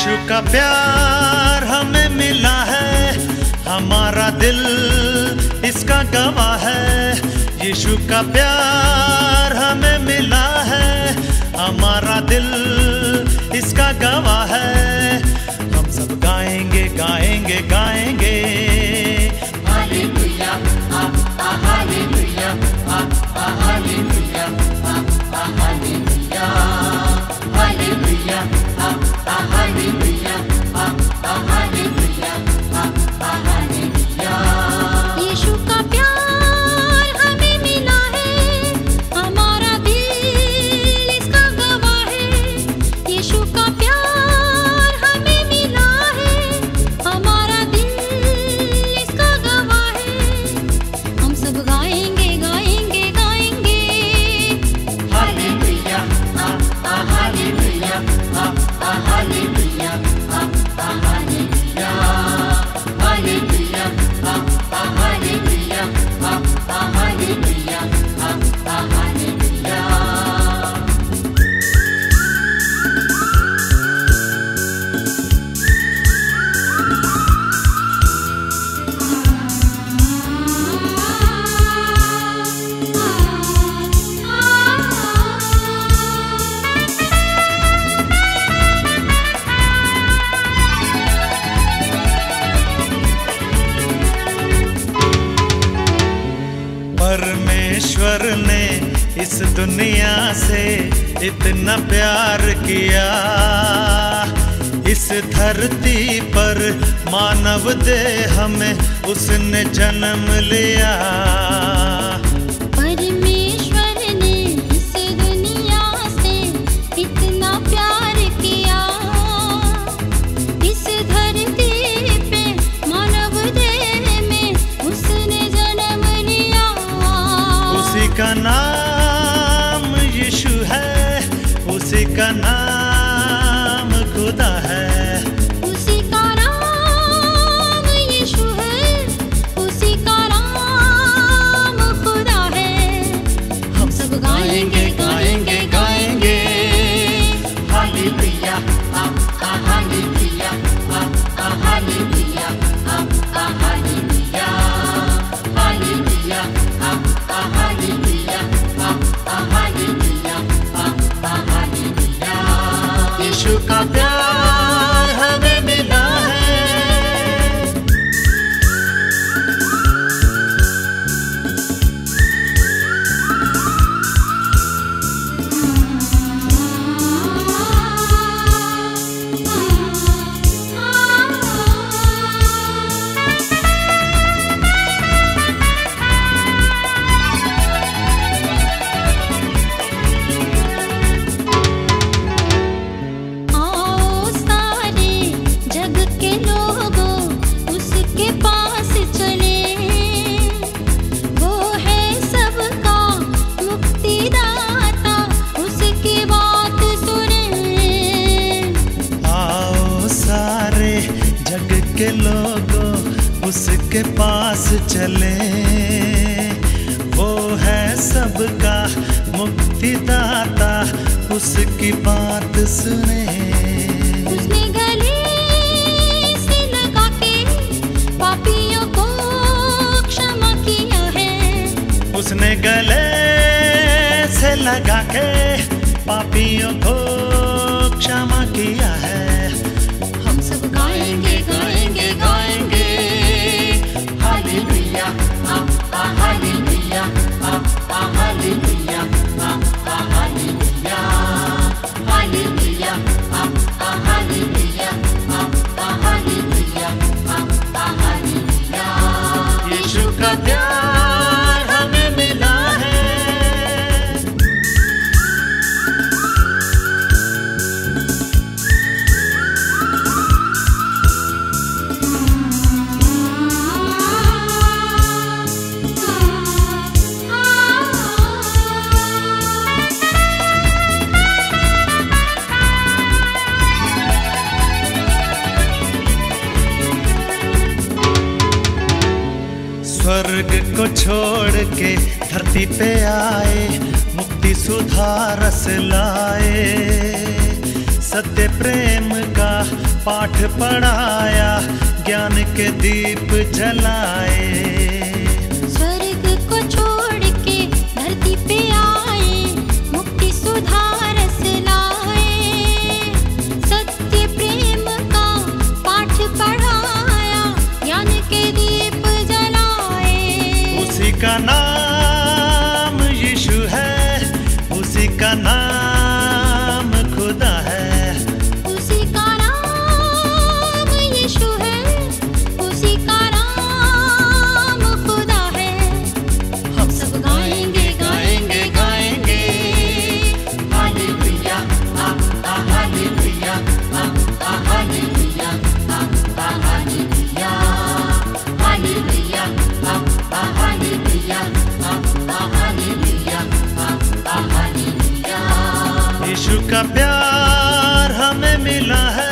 यीशु का प्यार हमें मिला है, हमारा दिल इसका गवाह है। यीशु का प्यार हमें मिला है, हमारा दिल इसका गवाह है। हम सब गाएंगे गाएंगे गाएंगे hallelujah hallelujah hallelujah hallelujah hallelujah hallelujah hallelujah. यीशु का प्यार हमें मिला है, हमारा दिल इसका गवाह है। यीशु का प्यार हमें मिला है, हमारा दिल इसका गवाह है। हम सब गाएंगे गाएंगे गाएंगे hallelujah hallelujah hallelujah hallelujah hallelujah hallelujah hallelujah hallelujah। परमेश्वर ने इस दुनिया से इतना प्यार किया, इस धरती पर मानव देह हमें उसने जन्म लिया। परमेश्वर ने इस दुनिया से इतना प्यार किया, इस धरती पे मानव देह में उसने जन्म लिया। उसी का नाम यीशु है, उसी का नाम खुदा है। उसी का नाम यीशु है, उसी का नाम खुदा है। हम सब गाएंगे गाएंगे गाएंगे hallelujah hallelujah hallelujah hallelujah hallelujah. यीशु का प्यार हमें मिला है। के लोगों उसके पास चले, वो है सबका मुक्तिदाता, उसकी बात सुने। उसने गले से लगा के पापियों को क्षमा किया है। उसने गले से लगा के पापियों को क्षमा किया है। हम सब गाएंगे गाएंगे गाएंगे hallelujah hallelujah hallelujah hallelujah hallelujah hallelujah hallelujah. यीशु का प्यार हमें मिला है। स्वर्ग को छोड़ के धरती पे आए, मुक्ति सुधारस लाए। सत्य प्रेम का पाठ पढ़ाया, ज्ञान के दीप जलाए। उसी का नाम यीशु है, उसी का नाम खुदा है। उसी का नाम यीशु है, उसी का नाम खुदा है। हम सब गाएंगे गाएंगे गाएंगे hallelujah hallelujah hallelujah hallelujah hallelujah यीशु का प्यार हमें मिला है।